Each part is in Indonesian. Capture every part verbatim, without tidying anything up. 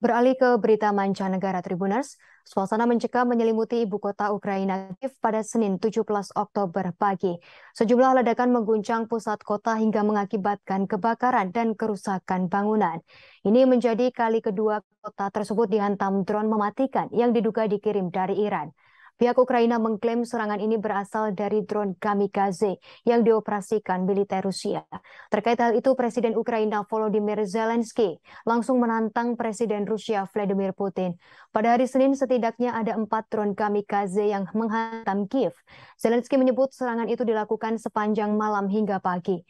Beralih ke berita mancanegara Tribuners, suasana mencekam menyelimuti ibu kota Ukraina Kyiv pada Senin tujuh belas Oktober pagi. Sejumlah ledakan mengguncang pusat kota hingga mengakibatkan kebakaran dan kerusakan bangunan. Ini menjadi kali kedua kota tersebut dihantam drone mematikan yang diduga dikirim dari Iran. Pihak Ukraina mengklaim serangan ini berasal dari drone kamikaze yang dioperasikan militer Rusia. Terkait hal itu, Presiden Ukraina Volodymyr Zelensky langsung menantang Presiden Rusia Vladimir Putin. Pada hari Senin, setidaknya ada empat drone kamikaze yang menghantam Kyiv. Zelensky menyebut serangan itu dilakukan sepanjang malam hingga pagi.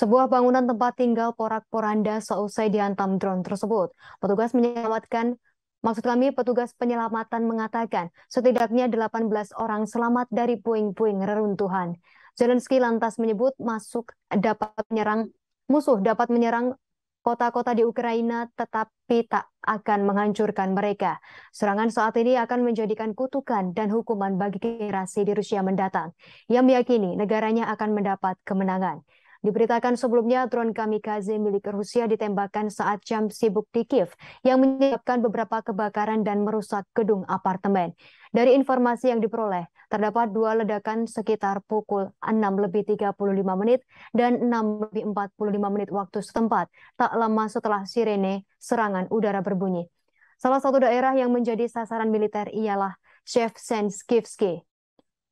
Sebuah bangunan tempat tinggal porak-poranda seusai dihantam drone tersebut. Petugas menyelamatkan Maksud kami, petugas penyelamatan mengatakan setidaknya delapan belas orang selamat dari puing-puing reruntuhan. Zelensky lantas menyebut masuk dapat menyerang musuh dapat menyerang kota-kota di Ukraina tetapi tak akan menghancurkan mereka. Serangan saat ini akan menjadikan kutukan dan hukuman bagi generasi di Rusia mendatang yang meyakini negaranya akan mendapat kemenangan. Diberitakan sebelumnya, drone kamikaze milik Rusia ditembakkan saat jam sibuk di Kyiv yang menyebabkan beberapa kebakaran dan merusak gedung apartemen. Dari informasi yang diperoleh, terdapat dua ledakan sekitar pukul enam lebih tiga puluh lima menit dan enam lebih empat puluh lima menit waktu setempat, tak lama setelah sirene serangan udara berbunyi. Salah satu daerah yang menjadi sasaran militer ialah Shevchenkivskyi.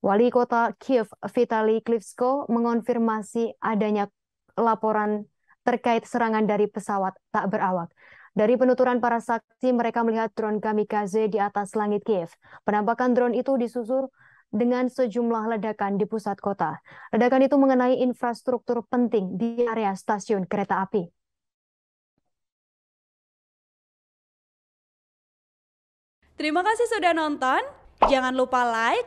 Wali kota Kyiv, Vitali Klitschko, mengonfirmasi adanya laporan terkait serangan dari pesawat tak berawak. Dari penuturan para saksi, mereka melihat drone kamikaze di atas langit Kyiv. Penampakan drone itu disusul dengan sejumlah ledakan di pusat kota. Ledakan itu mengenai infrastruktur penting di area stasiun kereta api. Terima kasih sudah nonton. Jangan lupa like,